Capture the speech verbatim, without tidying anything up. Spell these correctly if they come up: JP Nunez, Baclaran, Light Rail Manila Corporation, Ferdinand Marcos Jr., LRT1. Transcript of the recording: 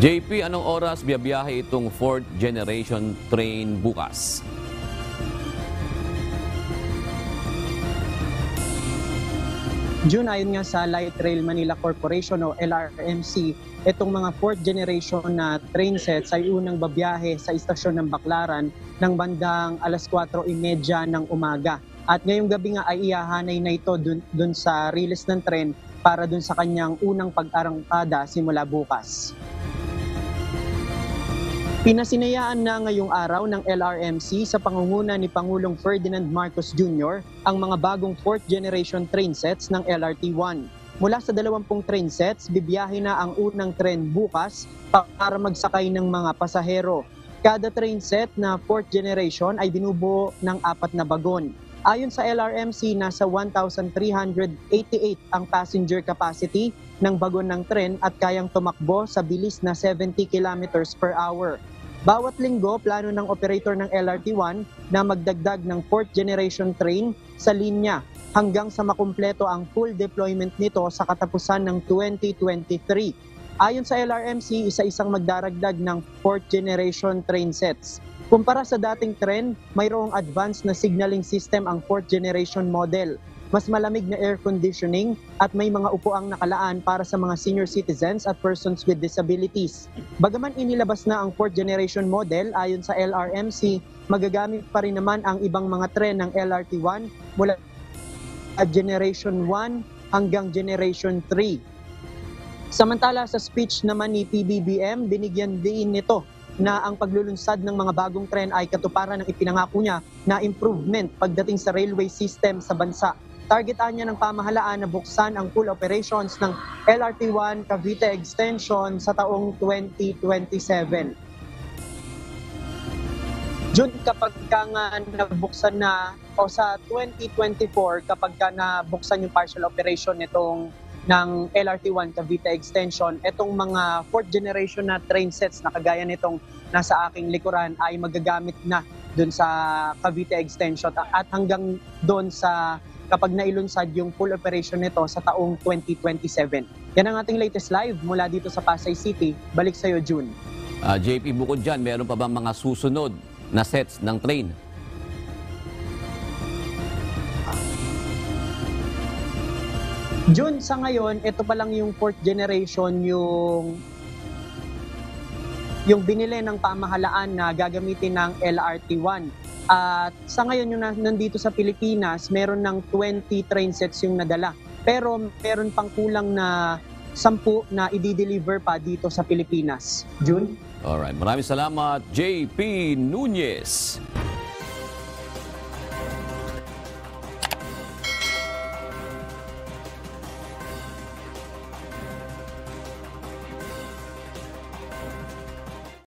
J P, anong oras biyabiyahe itong fourth generation train bukas? June, ayon nga sa Light Rail Manila Corporation o L R M C, itong mga fourth generation na train sets ay unang babiyahe sa istasyon ng Baclaran ng bandang alas kwatro trenta ng umaga. At ngayong gabi nga ay ihahanay na ito dun, dun sa release ng tren para dun sa kanyang unang pag-arangkada simula bukas. Pinasinayaan na ngayong araw ng L R M C sa pangunguna ni Pangulong Ferdinand Marcos Junior ang mga bagong fourth generation train sets ng L R T one. Mula sa dalawampung train sets, bibiyahe na ang unang tren bukas para magsakay ng mga pasahero. Kada train set na fourth generation ay binubuo ng apat na bagon. Ayon sa L R M C, nasa one thousand three hundred eighty-eight ang passenger capacity ng bagon ng tren at kayang tumakbo sa bilis na seventy kilometers per hour. Bawat linggo, plano ng operator ng L R T one na magdagdag ng fourth generation train sa linya hanggang sa makumpleto ang full deployment nito sa katapusan ng twenty twenty-three. Ayon sa L R M C, isa-isang magdaragdag ng fourth generation train sets. Kumpara sa dating tren, mayroong advanced na signaling system ang fourth generation model. Mas malamig na air conditioning at may mga upuang nakalaan para sa mga senior citizens at persons with disabilities. Bagaman inilabas na ang fourth generation model, ayon sa L R M C, magagamit pa rin naman ang ibang mga tren ng L R T one mula at Generation one hanggang Generation three. Samantala sa speech naman ni P B B M, binigyan din nito na ang paglulunsad ng mga bagong tren ay katuparan ng ipinangako niya na improvement pagdating sa railway system sa bansa. Targetan niya ng pamahalaan na buksan ang full operations ng L R T one Cavite Extension sa taong twenty twenty-seven. June, kapag ka nga nabuksan na o sa twenty twenty-four, kapag ka nabuksan yung partial operation nitong ng L R T one Cavite Extension, itong mga fourth generation na train sets na kagaya nitong nasa aking likuran ay magagamit na doon sa Cavite Extension at hanggang doon sa kapag nailunsad yung full operation nito sa taong twenty twenty-seven. Yan ang ating latest live mula dito sa Pasay City. Balik sa'yo, June. Uh, J P, bukod dyan, meron pa bang mga susunod na sets ng train? June, sa ngayon, ito pa lang yung fourth generation yung yung binili ng pamahalaan na gagamitin ng L R T one. At sa ngayon, yung nandito sa Pilipinas, meron ng twenty train sets yung nadala. Pero meron pang kulang na sampu na i-deliver pa dito sa Pilipinas. June? Alright, maraming salamat, J P Nunez.